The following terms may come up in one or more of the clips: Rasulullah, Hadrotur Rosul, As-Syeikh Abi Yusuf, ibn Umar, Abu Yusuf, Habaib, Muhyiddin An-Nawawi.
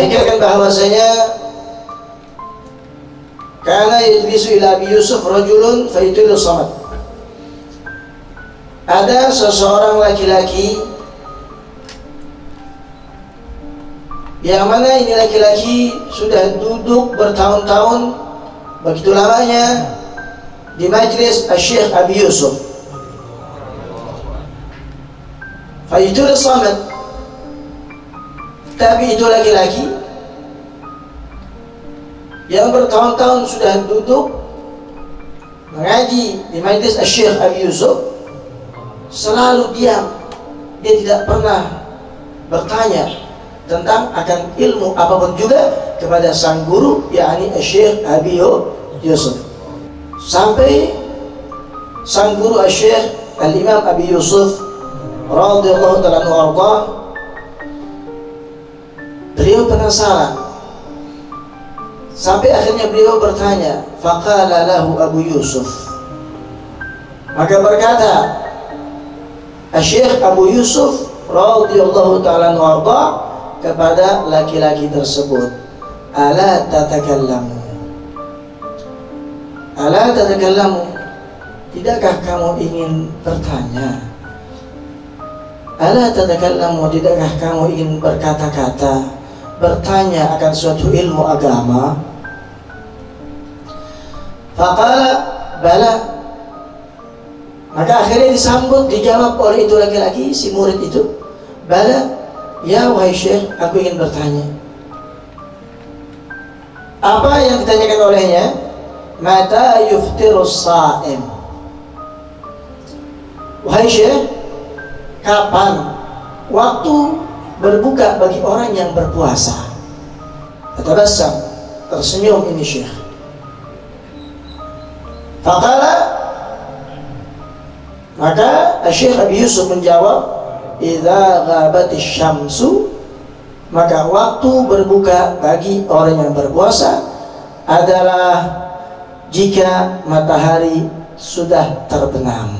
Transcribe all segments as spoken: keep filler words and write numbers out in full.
menyampaikan bahwasanya kana yajlisu ila Abi Yusuf rajulun fa yutilu samad. Ada seseorang laki-laki yang mana ini laki-laki sudah duduk bertahun-tahun begitu lamanya di majlis As-Syeikh Abi Yusuf. Fa yutilu samad. Tapi itu laki-laki yang bertahun-tahun sudah duduk mengaji di majlis Asy-Syeikh Abi Yusuf selalu diam, dia tidak pernah bertanya tentang akan ilmu apapun juga kepada sang guru yakni Asy-Syeikh Abi Yusuf, sampai sang guru Asy-Syeikh Al-Imam Abi Yusuf radhiyallahu ta'ala anhu, beliau penasaran sampai akhirnya beliau bertanya, faqala lahu Abu Yusuf, maka berkata Asy-Syeikh Abu Yusuf radhiyallahu ta'ala anhu kepada laki-laki tersebut, ala tatakallamu, ala tatakallamu, tidakkah kamu ingin bertanya, ala tatakallamu, tidakkah kamu ingin berkata-kata, bertanya akan suatu ilmu agama? Faqala bala, maka akhirnya disambut, dijawab oleh itu laki-laki, si murid itu, bala, ya wahai syekh, aku ingin bertanya. Apa yang ditanyakan olehnya? Mata yuftirus sa'im, wahai syekh, kapan waktu berbuka bagi orang yang berpuasa? Tabassam, tersenyum ini syekh. Faqala, maka Asy-Syeikh Abi Yusuf menjawab, idza ghabatis syamsu, maka waktu berbuka bagi orang yang berpuasa adalah jika matahari sudah terbenam.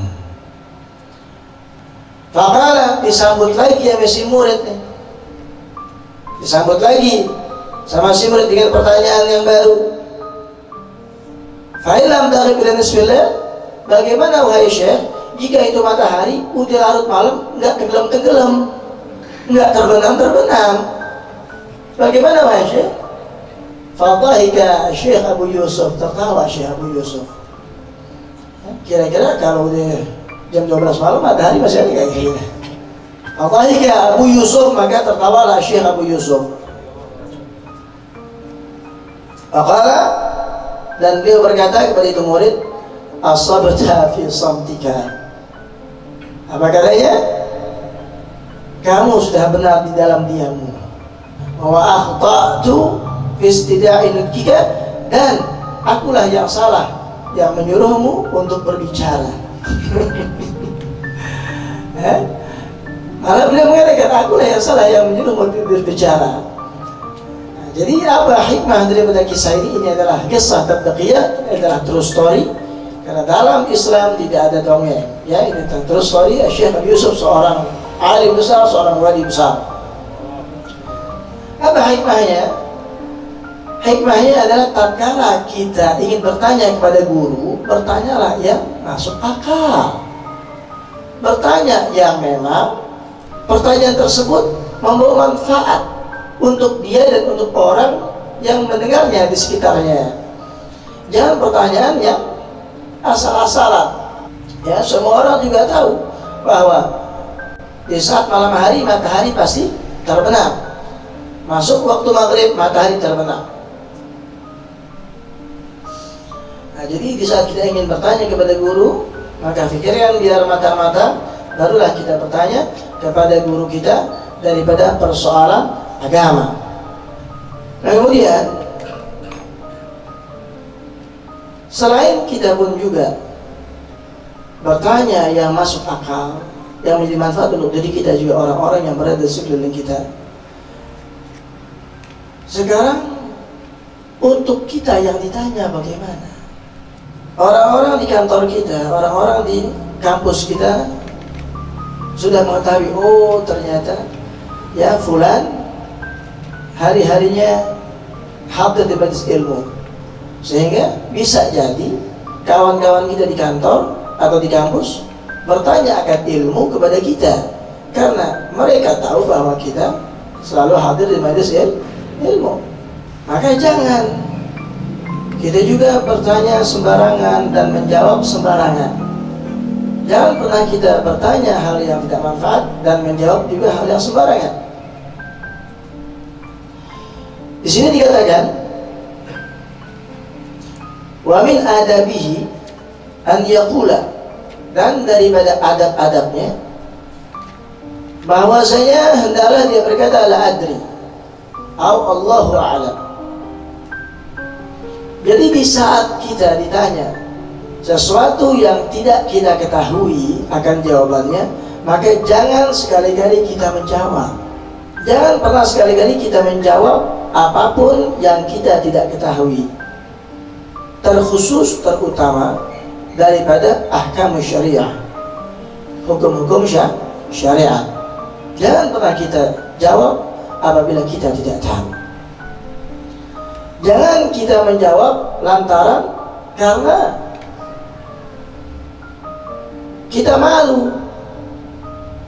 Faqala, disambut lagi ya si murid nih. Disambut lagi sama si murid dengan pertanyaan yang baru. Fa'ilam dari bilan isfillah, bagaimana wahai syekh jika itu matahari udah larut malam, enggak tenggelam-tenggelam, enggak terbenam-terbenam, bagaimana wahai syekh? Fadhahika Syekh Abu Yusuf, tertawa Syekh Abu Yusuf. Kira-kira kalau udah jam dua belas malam matahari masih ada kayak gini. Fadhahika Abu Yusuf, maka tertawalah Syekh Abu Yusuf. Faqala, dan beliau berkata kepada itu murid, asabta fi samtika, apa katanya? Kamu sudah benar di dalam diammu. Wa akhta'tu fi istida'i nudkika, dan akulah yang salah yang menyuruhmu untuk berbicara. Malah beliau mengatakan akulah yang salah yang menyuruhmu untuk berbicara. Jadi apa hikmah daripada kisah ini? Ini adalah kisah tabaqiyah, adalah true story. Karena dalam Islam tidak ada dongeng. Ya, ini tentang true story. Asy-Syeikh Abi Yusuf seorang alim besar, seorang wali besar. Apa hikmahnya? Hikmahnya adalah tatkala kita ingin bertanya kepada guru, bertanyalah yang masuk akal. Bertanya yang memang pertanyaan tersebut membawa manfaat untuk dia dan untuk orang yang mendengarnya di sekitarnya. Jangan pertanyaan yang asal-asalan. Ya, semua orang juga tahu bahwa di saat malam hari matahari pasti terbenam. Masuk waktu maghrib matahari terbenam. Nah, jadi di saat kita ingin bertanya kepada guru, maka pikirkan biar matang-matang, barulah kita bertanya kepada guru kita daripada persoalan agama. Nah, kemudian selain kita pun juga bertanya yang masuk akal, yang menjadi manfaat untuk diri kita juga orang-orang yang berada di sekeliling kita. Sekarang untuk kita yang ditanya bagaimana? Orang-orang di kantor kita, orang-orang di kampus kita sudah mengetahui, oh ternyata ya fulan hari-harinya hadir di majelis ilmu, sehingga bisa jadi kawan-kawan kita di kantor atau di kampus bertanya akan ilmu kepada kita karena mereka tahu bahwa kita selalu hadir di majelis ilmu. Maka jangan kita juga bertanya sembarangan dan menjawab sembarangan. Jangan pernah kita bertanya hal yang tidak manfaat dan menjawab juga hal yang sembarangan. Di sini dikatakan, wa min adabihi an yaqula, dan daripada adab-adabnya bahwasanya hendaklah dia berkata la adri au Allahu a'lam. Jadi di saat kita ditanya sesuatu yang tidak kita ketahui akan jawabannya, maka jangan sekali-kali kita menjawab. Jangan pernah sekali-kali kita menjawab apapun yang kita tidak ketahui, terkhusus terutama daripada ahkam syariah, hukum-hukum syariat. Jangan pernah kita jawab apabila kita tidak tahu. Jangan kita menjawab lantaran karena kita malu.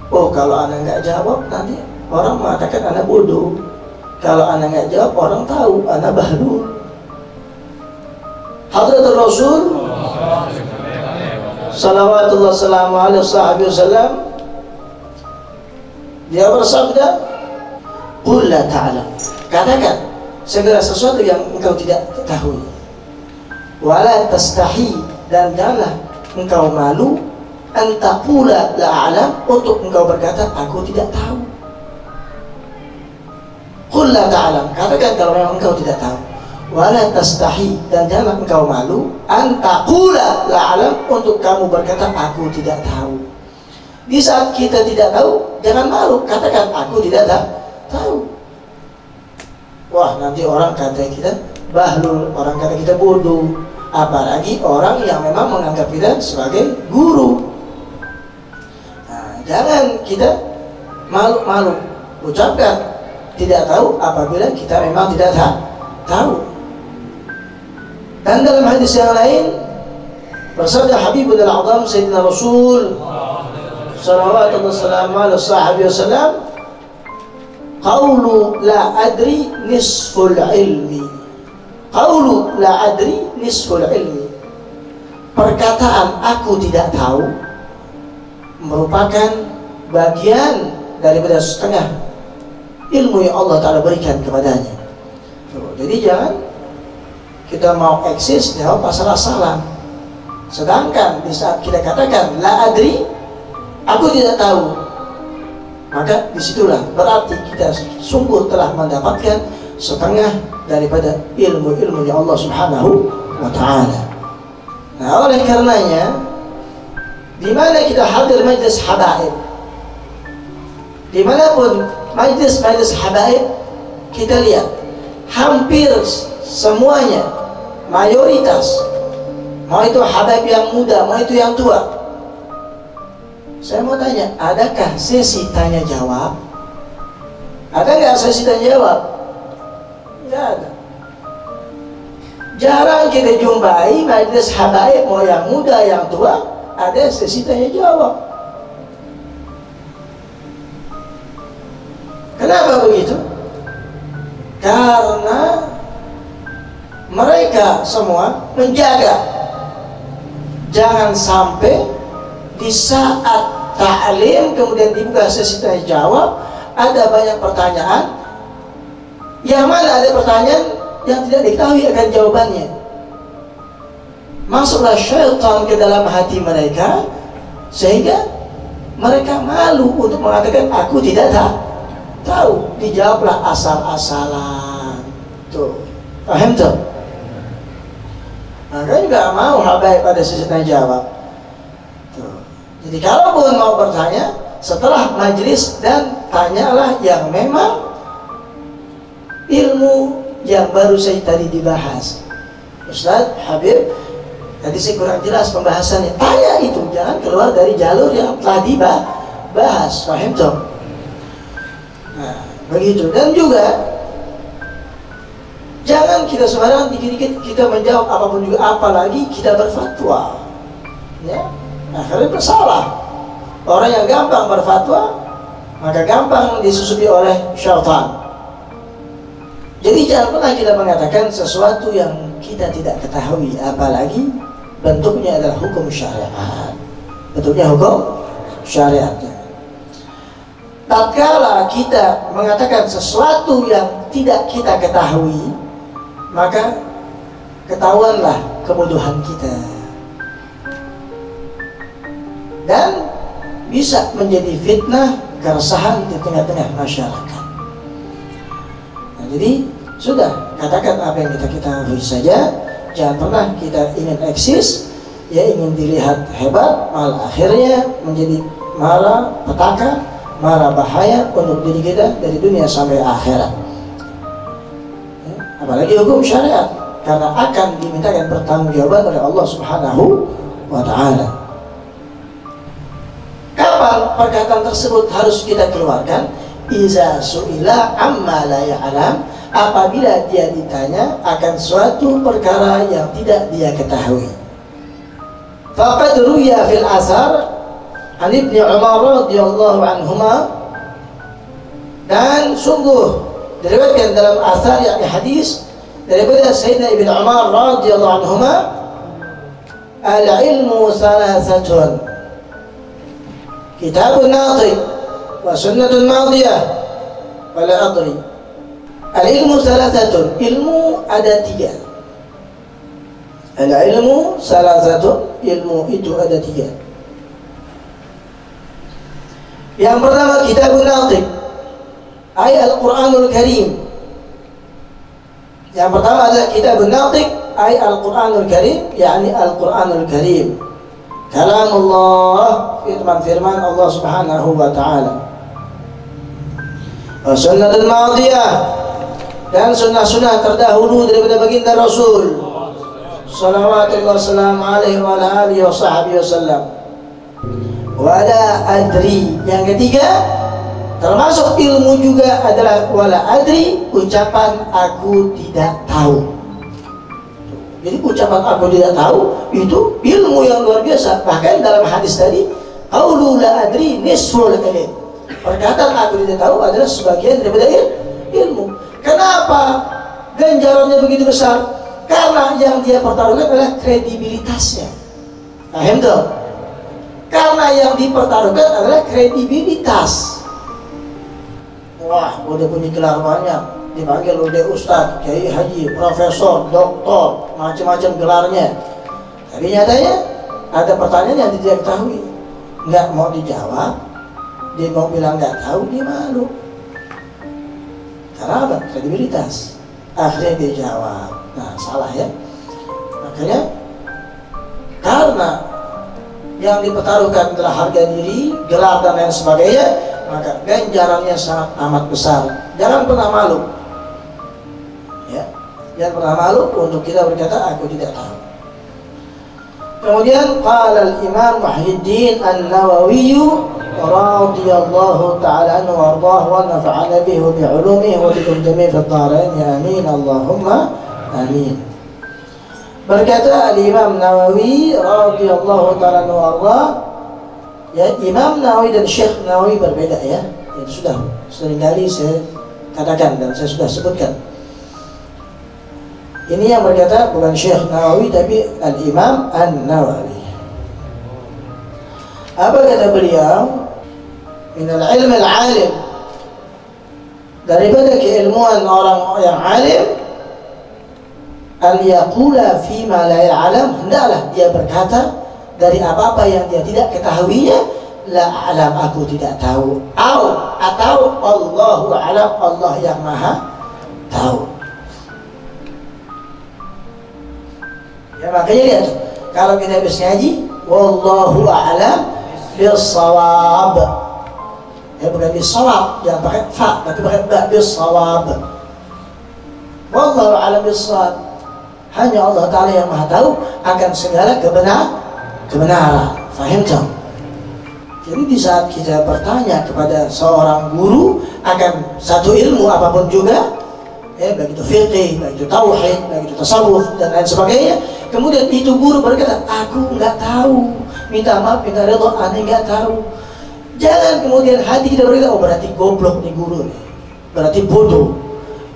Oh, kalau anak nggak jawab nanti orang mengatakan anak bodoh. Kalau anak nggak jawab orang tahu anak bahlul. Hadratul Rasul Salawatullah salamu alaihi wasallam, dia bersabda, "Qul la ta'lam." Katakan segala sesuatu yang engkau tidak ketahui. Wala tastahi, dan janganlah engkau malu, anta pula la'alam, untuk engkau berkata aku tidak tahu. Qul la ta'lam, katakan kalau memang engkau tidak tahu. Wala tastahi, dan jangan engkau malu, anta pula la'alam, untuk kamu berkata aku tidak tahu. Di saat kita tidak tahu, jangan malu, katakan aku tidak tahu. Wah, nanti orang kata kita bahlul, orang kata kita bodoh, apalagi orang yang memang menganggap kita sebagai guru. Jangan kita malu-malu, ucapkan tidak tahu apabila kita memang tidak tahu. Dan dalam hadis yang lain bersabda Habibul A'zam Sayyidina Rasul Sallallahu Alaihi Wasallam, "Qaulu la adri nisful ilmi." Qaulu la adri nisful ilmi, perkataan aku tidak tahu merupakan bagian daripada setengah ilmu yang Allah Ta'ala berikan kepadanya. Jadi jangan kita mau eksis jawab asal-asalan, sedangkan di saat kita katakan la adri, aku tidak tahu, maka disitulah berarti kita sungguh telah mendapatkan setengah daripada ilmu-ilmu yang Allah Subhanahu wa Ta'ala. Nah, oleh karenanya di mana kita hadir majlis habaib, dimanapun majlis-majlis habaib kita lihat hampir semuanya, mayoritas, mau itu habaib yang muda, mau itu yang tua. Saya mau tanya, adakah sesi tanya jawab? Ada nggak sesi tanya jawab? Nggak ada. Jarang kita jumpai majlis habaib mau yang muda, yang tua, ada sesi tanya jawab. Kenapa begitu? Karena mereka semua menjaga jangan sampai di saat ta'lim kemudian dibuka sesi tanya jawab ada banyak pertanyaan yang mana ada pertanyaan yang tidak diketahui akan jawabannya. Masuklah syaitan ke dalam hati mereka sehingga mereka malu untuk mengatakan aku tidak tahu. Dijawablah asal-asalan. Tuh, paham tuh? Maka nggak mau habaib pada sesi tanya jawab. Tuh. Jadi kalaupun mau bertanya setelah majelis, dan tanyalah yang memang ilmu yang baru saya tadi dibahas. Ustaz, Habib, tadi saya kurang jelas pembahasannya. Tanya itu, jangan keluar dari jalur yang telah dibahas. Paham toh? Nah, begitu. Dan juga Jangan kita sembarangan dikit-dikit kita menjawab apapun juga, apalagi kita berfatwa. Ya, akhirnya bersalah. Orang yang gampang berfatwa, maka gampang disusupi oleh syaitan. Jadi jangan pernah kita mengatakan sesuatu yang kita tidak ketahui, apalagi bentuknya adalah hukum syariat. Bentuknya hukum syariatnya. Tatkala kita mengatakan sesuatu yang tidak kita ketahui, maka ketahuanlah kebodohan kita dan bisa menjadi fitnah, keresahan di tengah-tengah masyarakat. Nah, jadi sudah, katakan apa yang kita ketahui saja. Jangan pernah kita ingin eksis, ya ingin dilihat hebat, malah akhirnya menjadi mara petaka, mara bahaya untuk diri kita dari dunia sampai akhirat. Ya, apalagi hukum syariat, karena akan dimintakan pertanggungjawaban oleh Allah Subhanahu wa Ta'ala. Kapan perkataan tersebut harus kita keluarkan? Iza su'ila amma la ya'lam, apabila dia ditanya akan suatu perkara yang tidak dia ketahui. Faqad ruya fil asar an ibn Umar radhiyallahu anhuma, dan sungguh diriwayatkan dalam asar yakni hadis daripada Sayyidina Ibn Umar radhiyallahu anhuma, al ilmu salasatun, kitabun naati wa sunnatun madiyah wa la adri. Al ilmu salasatun, ilmu ada tiga. Al ilmu salasatun, ilmu itu ada tiga. Yang pertama kitabun naati, ay al Quranul Karim. Yang pertama adalah kitabun naati ay al Quranul Karim, yakni al Quranul Karim, kalamullah, firman-firman Allah Subhanahu wa Ta'ala. Sunnatun madiyah, dan sunnah-sunnah terdahulu daripada baginda Rasul sallallahu alaihi wa alihi wa sahbihi wasallam. Wala adri, yang ketiga termasuk ilmu juga adalah wala adri, ucapan aku tidak tahu. Jadi ucapan aku tidak tahu itu ilmu yang luar biasa. Bahkan dalam hadis tadi, qaulu la adri nisful ilm, perkataan aku tidak tahu adalah sebagian daripada ilmu. Kenapa ganjarannya begitu besar? Karena yang dia pertaruhkan adalah kredibilitasnya. Paham tuh? Karena yang dipertaruhkan adalah kredibilitas. Wah, udah punya gelar banyak, dipanggil oleh ustadz, kiai, haji, profesor, doktor, macam-macam gelarnya. Tapi nyatanya ada pertanyaan yang tidak diketahui, nggak mau dijawab, dia mau bilang nggak tahu, dia malu. Karena apa? Kredibilitas. Akhirnya dia jawab, nah salah ya. Makanya karena yang dipertaruhkan adalah harga diri, gelar dan lain sebagainya, maka ganjarannya sangat amat besar. Jangan pernah malu. Ya, jangan pernah malu untuk kita berkata aku tidak tahu. Kemudian qala al-Imam Muhyiddin An-Nawawi radhiyallahu ta'ala anhu warḍahu wa nafa'ana bihi wa bi 'ulumihi wa bi jami'i ad-dharain, amin Allahumma amin. Berkata al-Imam Nawawi radhiyallahu ta'ala anhu warḍah, ya Imam Nawawi dan Syekh Nawawi berbeda ya. Ya sudah seringkali saya katakan dan saya sudah sebutkan. Ini yang berkata bukan Syekh Nawawi tapi Al-Imam An-Nawawi. Apa kata beliau? Minal ilmi al-alim, daripada keilmuan orang yang alim, an yaqula fi ma la ya'lam, hendaklah dia berkata dari apa-apa yang dia tidak ketahuinya, la alam aku tidak tahu, au atau Allahu alam, Allah yang maha tahu. Ya, makanya lihat kalau kita habis ngaji wallahu a'lam bis-shawab, ya bukan bis-shawab yang pakai fa tapi pakai ba, bis-shawab, wallahu a'lam bis-shawab, hanya Allah Ta'ala yang maha tahu akan segala kebenar kebenaran. Faham tak? Jadi di saat kita bertanya kepada seorang guru akan satu ilmu apapun juga, ya, baik itu fiqih, baik itu tauhid, baik itu tasawuf dan lain sebagainya. Kemudian itu guru berkata, aku nggak tahu, minta maaf, minta redha, aneh nggak tahu. Jangan kemudian hati kita berkata, oh berarti goblok nih guru nih, berarti bodoh.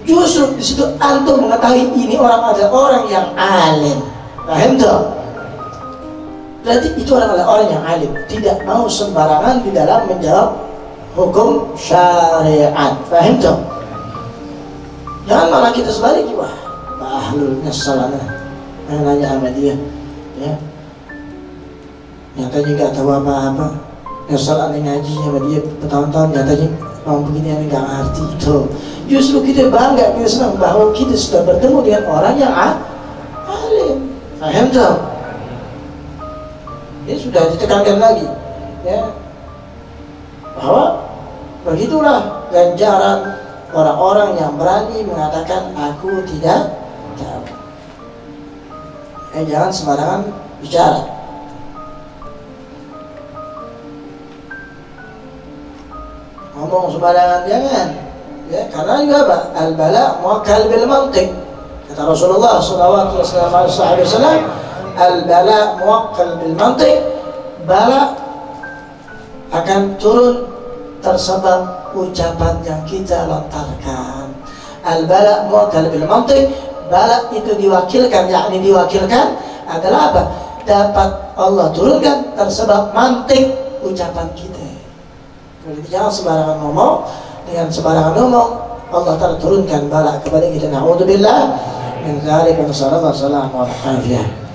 Justru di situ antum mengetahui ini orang adalah orang yang alim. Paham tuh? Berarti itu orang adalah orang yang alim, tidak mau sembarangan di dalam menjawab hukum syariat. Paham tuh? Jangan malah kita sebaliknya, wah, ahlul nyesel anak, nanya sama dia, ya, nyatanya nggak tahu apa-apa, nyesel aneh ngaji sama dia bertahun-tahun, nyatanya orang begini yang nggak ngerti itu. Justru kita bangga, kita senang bahwa kita sudah bertemu dengan orang yang alim. Paham tak? Ini sudah ditekankan lagi, ya, bahwa begitulah ganjaran orang-orang yang berani mengatakan aku tidak tahu. Eh, jangan sembarangan bicara. Ngomong sembarangan jangan, ya, karena juga apa? Al-bala' muwakkal bil mantiq. Kata Rasulullah sallallahu alaihi wasallam, al-bala' muwakkal bil mantiq. Bala akan turun tersebab ucapan yang kita lontarkan. Al-bala' mu'akkal bil mantiq. Bala itu diwakilkan, yakni diwakilkan adalah apa? Dapat Allah turunkan tersebab mantik ucapan kita. Jadi jangan sembarangan ngomong. Dengan sembarangan ngomong Allah Ta'ala turunkan bala kepada kita. Na'udzubillah min dzalik. Wassalamualaikum warahmatullahi wabarakatuh.